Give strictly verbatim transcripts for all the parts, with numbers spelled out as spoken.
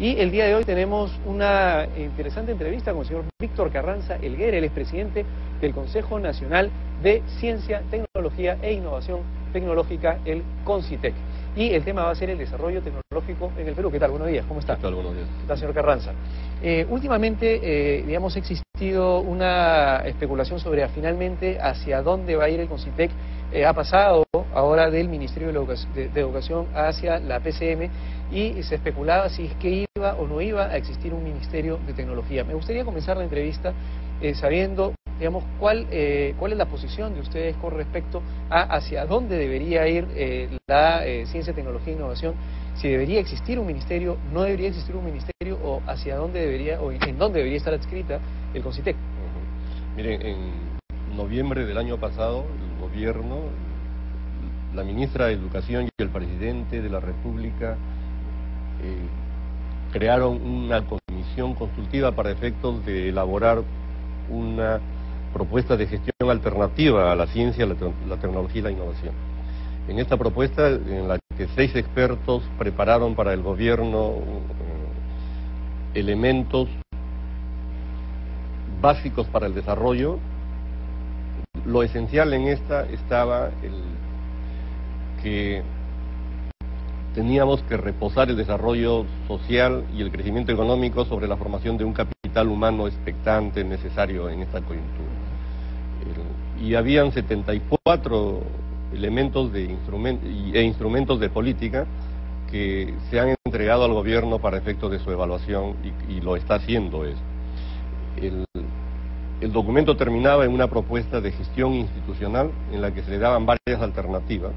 Y el día de hoy tenemos una interesante entrevista con el señor Víctor Carranza Elguera, el expresidente del Consejo Nacional de Ciencia, Tecnología e Innovación Tecnológica, el CONCYTEC. Y el tema va a ser el desarrollo tecnológico en el Perú. ¿Qué tal? Buenos días, ¿cómo está? ¿Qué tal? Buenos días. ¿Qué tal, señor Carranza? Eh, últimamente, eh, digamos, ha existido una especulación sobre finalmente hacia dónde va a ir el CONCYTEC. Eh, ha pasado ahora del Ministerio de, Educa de, de Educación hacia la P C M y se especulaba si es que iba o no iba a existir un Ministerio de Tecnología. Me gustaría comenzar la entrevista eh, sabiendo, digamos, cuál, eh, cuál es la posición de ustedes con respecto a hacia dónde debería ir eh, la eh, ciencia, tecnología e innovación, si debería existir un ministerio, no debería existir un ministerio, o hacia dónde debería, o en dónde debería estar adscrita el CONCYTEC. Uh-huh. Miren, en noviembre del año pasado, el gobierno, la ministra de Educación y el presidente de la República eh, crearon una comisión consultiva para efectos de elaborar una propuesta de gestión alternativa a la ciencia, la, la tecnología y la innovación. En esta propuesta, en la que seis expertos prepararon para el gobierno eh, elementos básicos para el desarrollo, lo esencial en esta estaba el que teníamos que reposar el desarrollo social y el crecimiento económico sobre la formación de un capital humano expectante necesario en esta coyuntura. Y habían setenta y cuatro elementos de instrument- e instrumentos de política que se han entregado al gobierno para efectos de su evaluación y, y lo está haciendo esto. El, el documento terminaba en una propuesta de gestión institucional en la que se le daban varias alternativas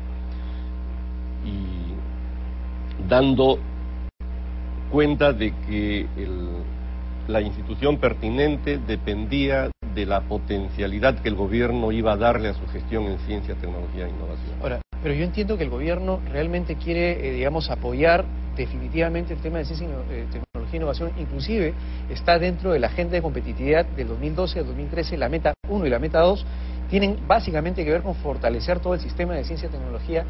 y dando cuenta de que el, la institución pertinente dependía de la potencialidad que el gobierno iba a darle a su gestión en ciencia, tecnología e innovación. Ahora, pero yo entiendo que el gobierno realmente quiere, eh, digamos, apoyar definitivamente el tema de ciencia, eh, tecnología e innovación. Inclusive está dentro de la agenda de competitividad del dos mil doce al dos mil trece, la meta uno y la meta dos tienen básicamente que ver con fortalecer todo el sistema de ciencia, tecnología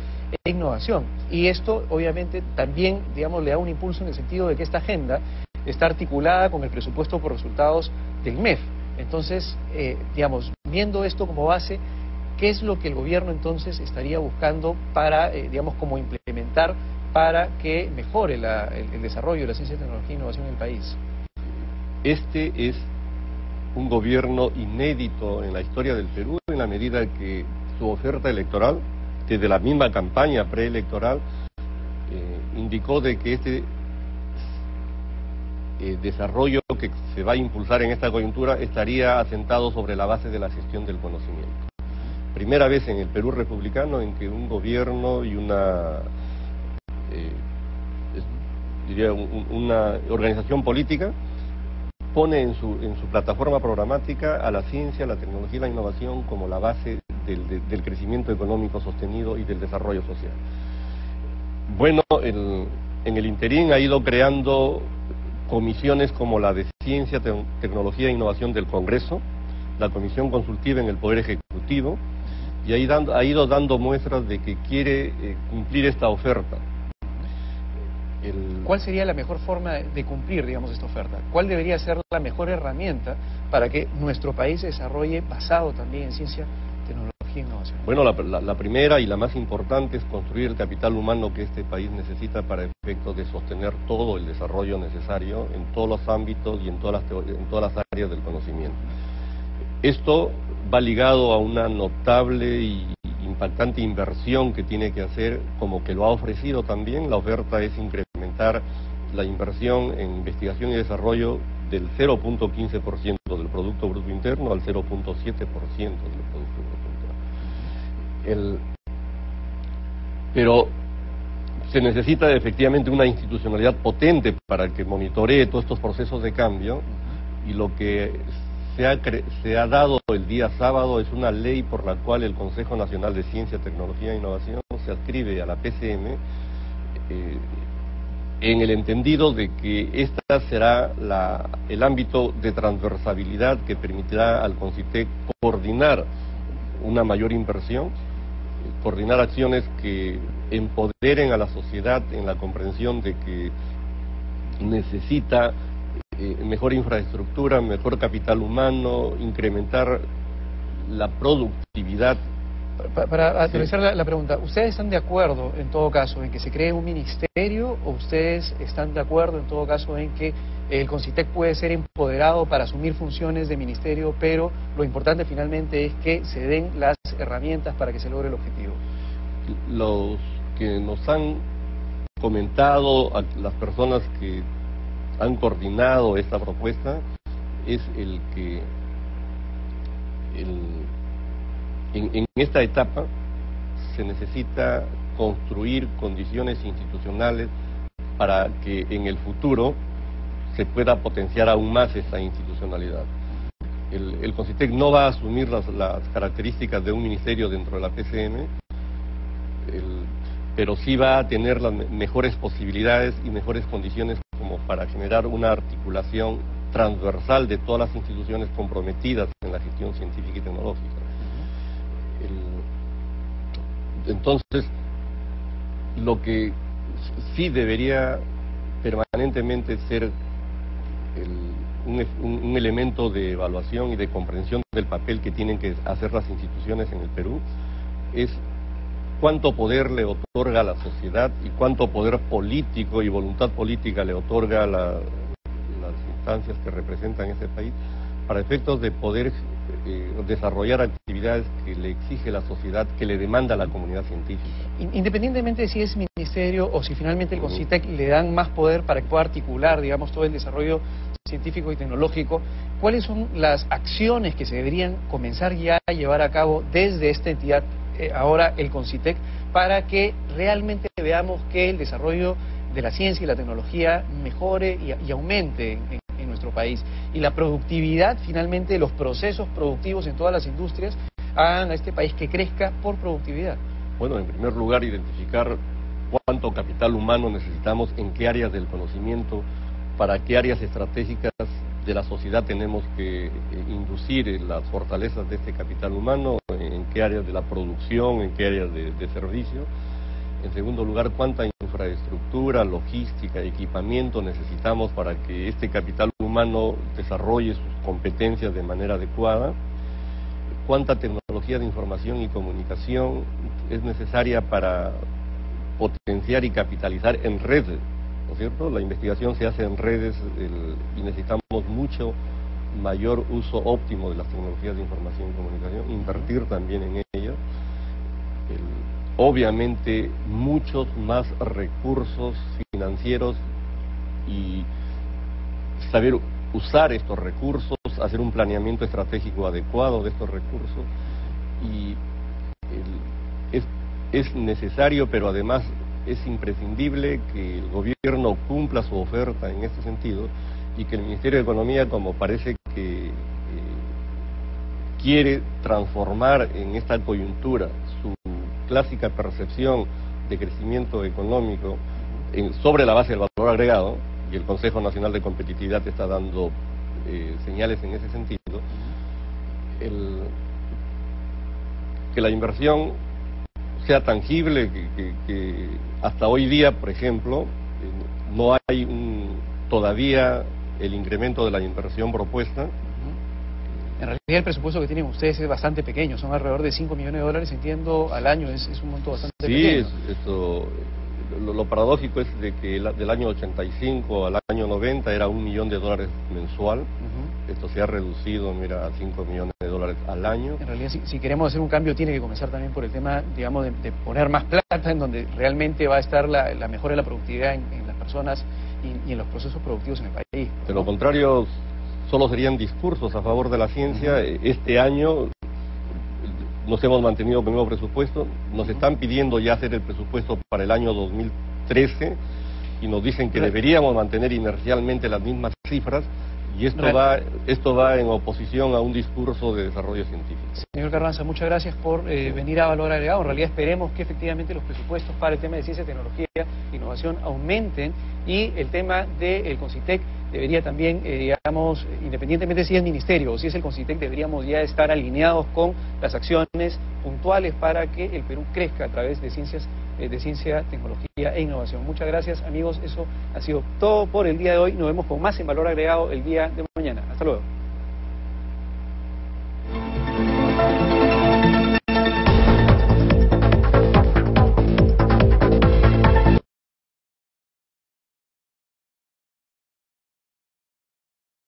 e innovación. Y esto, obviamente, también, digamos, le da un impulso en el sentido de que esta agenda está articulada con el presupuesto por resultados del M E F. Entonces, eh, digamos, viendo esto como base, ¿qué es lo que el gobierno entonces estaría buscando para, eh, digamos, como implementar para que mejore la, el, el desarrollo de la ciencia, tecnología e innovación en el país? Este es un gobierno inédito en la historia del Perú, en la medida que su oferta electoral, desde la misma campaña preelectoral, eh, indicó de que este eh, desarrollo que se va a impulsar en esta coyuntura estaría asentado sobre la base de la gestión del conocimiento. Primera vez en el Perú republicano en que un gobierno y una, eh, diría, un, una organización política pone en su, en su plataforma programática a la ciencia, la tecnología y la innovación como la base del, de, del crecimiento económico sostenido y del desarrollo social. Bueno, el, en el interín ha ido creando comisiones como la de Ciencia, te, Tecnología e Innovación del Congreso, la Comisión Consultiva en el Poder Ejecutivo, y ahí dando, ha ido dando muestras de que quiere eh, cumplir esta oferta. El... ¿Cuál sería la mejor forma de cumplir, digamos, esta oferta? ¿Cuál debería ser la mejor herramienta para que nuestro país se desarrolle basado también en ciencia, tecnología e innovación? Bueno, la, la, la primera y la más importante es construir el capital humano que este país necesita para efectos de sostener todo el desarrollo necesario en todos los ámbitos y en todas las, en todas las áreas del conocimiento. Esto va ligado a una notable y impactante inversión que tiene que hacer, como que lo ha ofrecido también. La oferta es incrementar la inversión en investigación y desarrollo del cero punto quince por ciento del Producto Bruto Interno al cero punto siete por ciento del Producto Bruto Interno. El... Pero se necesita efectivamente una institucionalidad potente para que monitoree todos estos procesos de cambio, y lo que Se ha, cre se ha dado el día sábado es una ley por la cual el Consejo Nacional de Ciencia, Tecnología e Innovación se adscribe a la P C M, eh, en el entendido de que esta será la, el ámbito de transversabilidad que permitirá al CONCYTEC coordinar una mayor inversión, coordinar acciones que empoderen a la sociedad en la comprensión de que necesita eh, mejor infraestructura, mejor capital humano, incrementar la productividad. Para, para aterrizar sí. la, la pregunta, ¿ustedes están de acuerdo en todo caso en que se cree un ministerio o ustedes están de acuerdo en todo caso en que el CONCYTEC puede ser empoderado para asumir funciones de ministerio, pero lo importante finalmente es que se den las herramientas para que se logre el objetivo? Los que nos han comentado, las personas que han coordinado esta propuesta, es el que el En, en esta etapa se necesita construir condiciones institucionales para que en el futuro se pueda potenciar aún más esa institucionalidad. El, el CONCYTEC no va a asumir las, las características de un ministerio dentro de la P C M, el, pero sí va a tener las mejores posibilidades y mejores condiciones como para generar una articulación transversal de todas las instituciones comprometidas en la gestión científica y tecnológica. Entonces, lo que sí debería permanentemente ser el, un, un elemento de evaluación y de comprensión del papel que tienen que hacer las instituciones en el Perú es cuánto poder le otorga a la sociedad y cuánto poder político y voluntad política le otorga a la, las instancias que representan ese país para efectos de poder eh, desarrollar actividades que le exige la sociedad, que le demanda la comunidad científica. Independientemente de si es ministerio o si finalmente el CONCYTEC le dan más poder para que pueda articular, digamos, todo el desarrollo científico y tecnológico, ¿cuáles son las acciones que se deberían comenzar ya a llevar a cabo desde esta entidad, eh, ahora el CONCYTEC, para que realmente veamos que el desarrollo de la ciencia y la tecnología mejore y, y aumente en en nuestro país, y la productividad finalmente, los procesos productivos en todas las industrias, hagan a este país que crezca por productividad? Bueno, en primer lugar, identificar cuánto capital humano necesitamos, en qué áreas del conocimiento, para qué áreas estratégicas de la sociedad tenemos que inducir las fortalezas de este capital humano, en qué áreas de la producción, en qué áreas de, de servicio. En segundo lugar, cuánta infraestructura, logística, equipamiento necesitamos para que este capital humano desarrolle sus competencias de manera adecuada. Cuánta tecnología de información y comunicación es necesaria para potenciar y capitalizar en redes, ¿no es cierto? La investigación se hace en redes el, y necesitamos mucho mayor uso óptimo de las tecnologías de información y comunicación, invertir también en ellas. El, Obviamente, muchos más recursos financieros y saber usar estos recursos, hacer un planeamiento estratégico adecuado de estos recursos. Y el, es, es necesario, pero además es imprescindible que el gobierno cumpla su oferta en este sentido y que el Ministerio de Economía, como parece que eh, quiere transformar en esta coyuntura su clásica percepción de crecimiento económico en, sobre la base del valor agregado, y el Consejo Nacional de Competitividad está dando eh, señales en ese sentido, el, que la inversión sea tangible, que, que, que hasta hoy día, por ejemplo, eh, no hay un, todavía el incremento de la inversión propuesta. En realidad el presupuesto que tienen ustedes es bastante pequeño, son alrededor de cinco millones de dólares, entiendo, al año, es, es un monto bastante sí, pequeño. Sí, es, eso, lo, lo paradójico es de que la, del año ochenta y cinco al año noventa era un millón de dólares mensual, uh-huh. Esto se ha reducido, mira, a cinco millones de dólares al año. En realidad, si, si queremos hacer un cambio, tiene que comenzar también por el tema, digamos, de, de poner más plata en donde realmente va a estar la, la mejora de la productividad en, en las personas y, y en los procesos productivos en el país, ¿no? De lo contrario, solo serían discursos a favor de la ciencia. Este año nos hemos mantenido con el nuevo presupuesto, nos están pidiendo ya hacer el presupuesto para el año dos mil trece y nos dicen que deberíamos mantener inercialmente las mismas cifras, Y esto va, esto va en oposición a un discurso de desarrollo científico. Señor Carranza, muchas gracias por eh, venir a Valor Agregado. En realidad esperemos que efectivamente los presupuestos para el tema de ciencia, tecnología e innovación aumenten, y el tema del CONCYTEC debería también, eh, digamos, independientemente si es ministerio o si es el CONCYTEC, deberíamos ya estar alineados con las acciones puntuales para que el Perú crezca a través de ciencias, eh, de ciencia, tecnología e innovación. Muchas gracias, amigos. Eso ha sido todo por el día de hoy. Nos vemos con más en Valor Agregado el día de mañana. Hasta luego.